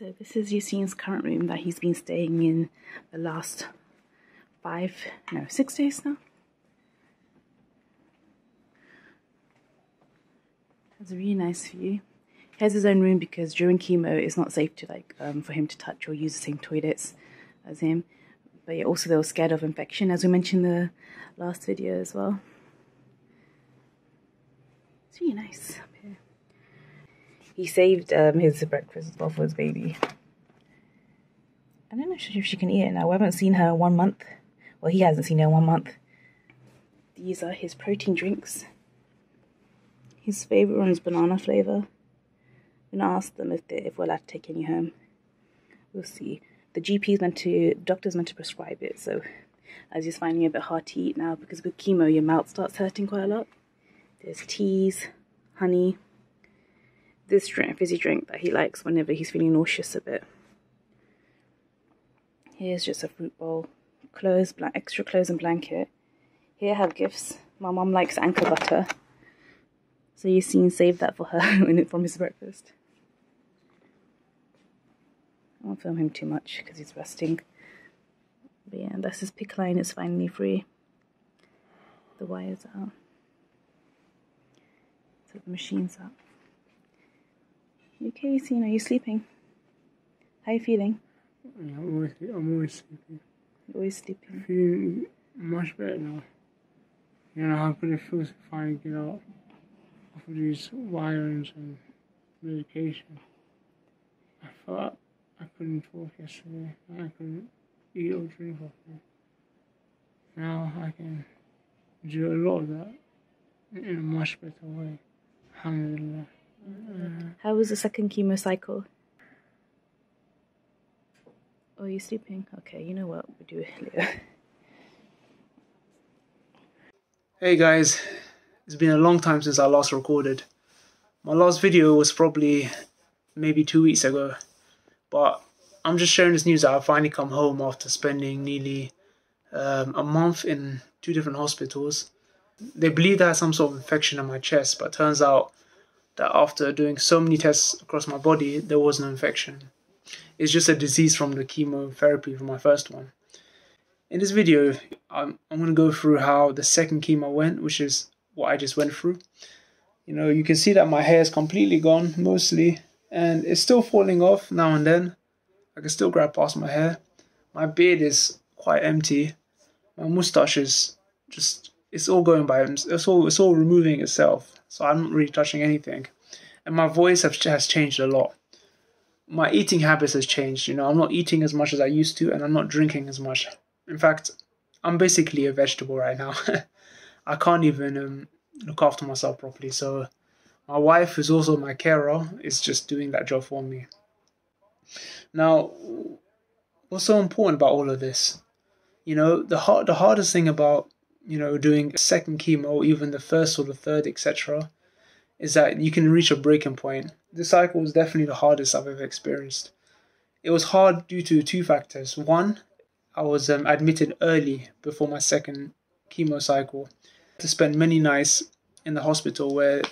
So this is Yassine's current room that he's been staying in the last 6 days now. Has a really nice view. He has his own room because during chemo it's not safe to for him to touch or use the same toilets as him. But yeah, also they were scared of infection, as we mentioned in the last video as well. It's really nice up here. He saved his breakfast as well for his baby. I don't know if she can eat it now. We haven't seen her in 1 month. Well, he hasn't seen her in 1 month. These are his protein drinks. His favourite one is banana flavour. I'm going to ask them if we're allowed to take any home. We'll see. The GP's meant to, the doctor's meant to prescribe it, so as he's finding it a bit hard to eat now, because with chemo your mouth starts hurting quite a lot. There's teas, honey, this drink, fizzy drink that he likes whenever he's feeling nauseous a bit. Here's just a fruit bowl, clothes, extra clothes and blanket. Here I have gifts. My mum likes ankle butter, so Yassine saved that for her from his breakfast. I won't film him too much because he's resting. But yeah, that's his pick line. It's finally free. The wires are out. So the machine's up. You okay, Yassine? Are you sleeping? How are you feeling? I'm always sleeping. You're always sleeping. I'm feeling much better now. You know how good it feels to finally get out of these wires and medication. I thought I couldn't talk yesterday, I couldn't eat or drink properly. Now I can do a lot of that in a much better way. Alhamdulillah. How was the second chemo cycle? Oh, are you sleeping? Okay, you know what, we'll do it later. Hey guys, it's been a long time since I last recorded. My last video was probably maybe 2 weeks ago. But I'm just sharing this news that I've finally come home after spending nearly a month in 2 different hospitals. They believed I had some sort of infection in my chest, but it turns out that after doing so many tests across my body, there was no infection. It's just a disease from the chemotherapy from my first one. In this video, I'm going to go through how the second chemo went, which is what I just went through. You know, you can see that my hair is completely gone, mostly. And it's still falling off now and then. I can still grab past my hair. My beard is quite empty. My moustache is just, it's all going by, it's all removing itself. So I'm not really touching anything. And my voice has changed a lot. My eating habits has changed. You know, I'm not eating as much as I used to and I'm not drinking as much. In fact, I'm basically a vegetable right now. I can't even look after myself properly, so my wife, who's also my carer, is just doing that job for me. Now, what's so important about all of this? You know, the hardest thing about, you know, doing a second chemo, even the first or the third, etc., is that you can reach a breaking point. This cycle was definitely the hardest I've ever experienced. It was hard due to 2 factors. One, I was admitted early before my second chemo cycle to spend many nights in the hospital where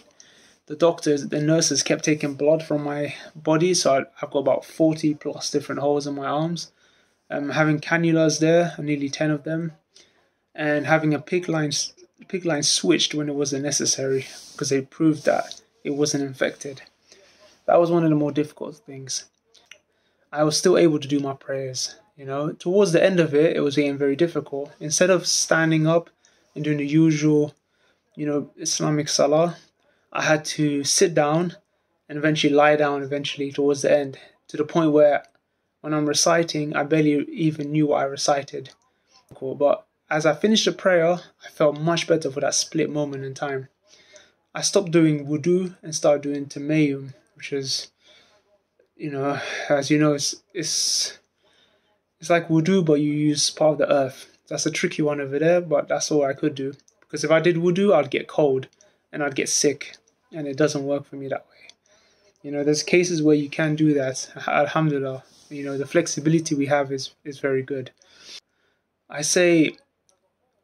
the doctors, the nurses kept taking blood from my body, so I've got about 40 plus different holes in my arms. Having cannulas there, nearly 10 of them, and having a PICC line switched when it wasn't necessary because they proved that it wasn't infected. That was one of the more difficult things. I was still able to do my prayers, you know. Towards the end of it, it was getting very difficult. Instead of standing up and doing the usual, you know, Islamic Salah, I had to sit down and eventually lie down eventually towards the end, to the point where when I'm reciting, I barely even knew what I recited. Cool. But as I finished the prayer, I felt much better for that split moment in time. I stopped doing wudu and started doing Tayammum, which is, you know, as you know, it's like wudu, but you use part of the earth. That's a tricky one over there, but that's all I could do. Because if I did wudu, I'd get cold and I'd get sick, and it doesn't work for me that way. You know, there's cases where you can do that, alhamdulillah. You know, the flexibility we have is very good. I say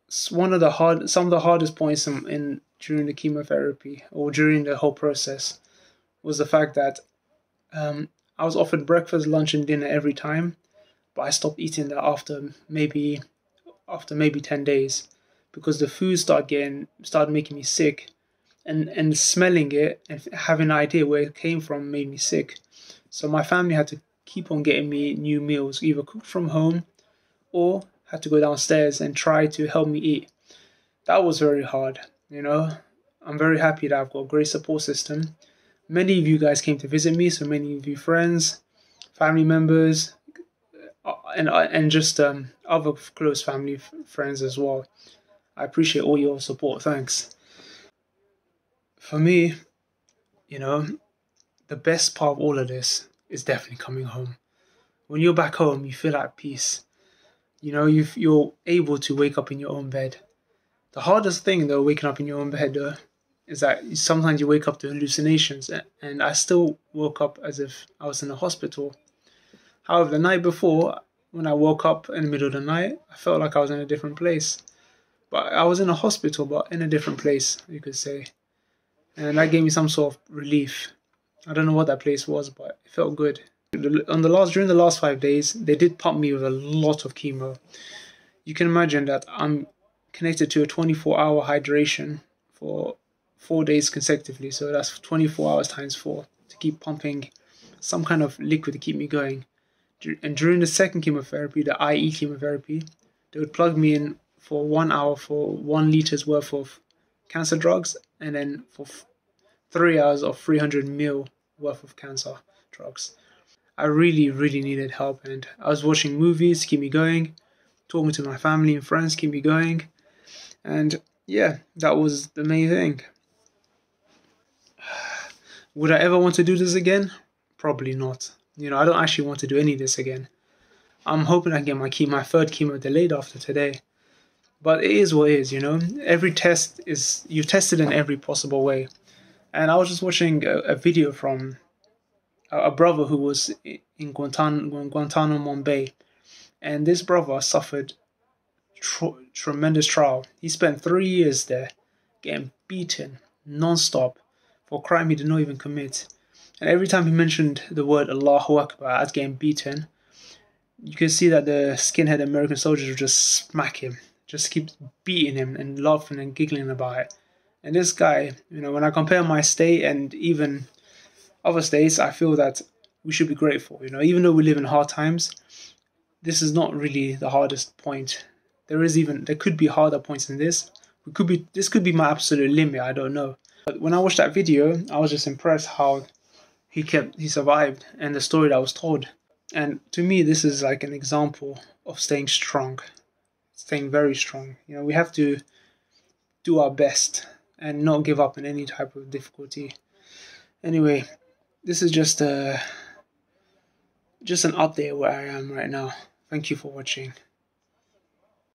some of the hardest points in during the chemotherapy, or during the whole process, was the fact that I was offered breakfast, lunch and dinner every time, but I stopped eating that after maybe 10 days because the food started making me sick, and smelling it and having an idea where it came from made me sick. So my family had to keep on getting me new meals, either cooked from home or had to go downstairs and try to help me eat. That was very hard, you know. I'm very happy that I've got a great support system. Many of you guys came to visit me, so many of you friends, family members, and just other close family friends as well. I appreciate all your support, thanks. For me, you know, the best part of all of this is definitely coming home. When you're back home, you feel at peace. You know, you're able to wake up in your own bed. The hardest thing though, waking up in your own bed though, is that sometimes you wake up to hallucinations, and I still woke up as if I was in a hospital. However, the night before, when I woke up in the middle of the night, I felt like I was in a different place. But I was in a hospital, but in a different place, you could say. And that gave me some sort of relief. I don't know what that place was, but it felt good. During the last 5 days, they did pump me with a lot of chemo. You can imagine that I'm connected to a 24-hour hydration for 4 days consecutively, so that's 24 hours times 4 to keep pumping some kind of liquid to keep me going. And during the second chemotherapy, the IE chemotherapy, they would plug me in for 1 hour for 1 liter's worth of cancer drugs, and then for 3 hours of 300 mil worth of cancer drugs. I really, really needed help, and I was watching movies to keep me going, talking to my family and friends to keep me going, and yeah, that was the main thing. Would I ever want to do this again? Probably not. You know, I don't actually want to do any of this again. I'm hoping I can get my third chemo delayed after today. But it is what it is, you know. Every test is, you're tested in every possible way. And I was just watching a video from a brother who was in Guantanamo Bay. And this brother suffered tremendous trial. He spent 3 years there getting beaten non-stop for a crime he did not even commit. And every time he mentioned the word Allahu Akbar as getting beaten, you can see that the skinhead American soldiers would just smack him, just keep beating him and laughing and giggling about it. And this guy, you know, when I compare my state and even other states, I feel that we should be grateful. You know, even though we live in hard times, this is not really the hardest point. There could be harder points than this. This could be my absolute limit, I don't know. But when I watched that video, I was just impressed how he survived, and the story that was told. And to me, this is like an example of staying strong, staying very strong. You know, we have to do our best and not give up in any type of difficulty. Anyway, this is just an update where I am right now. Thank you for watching.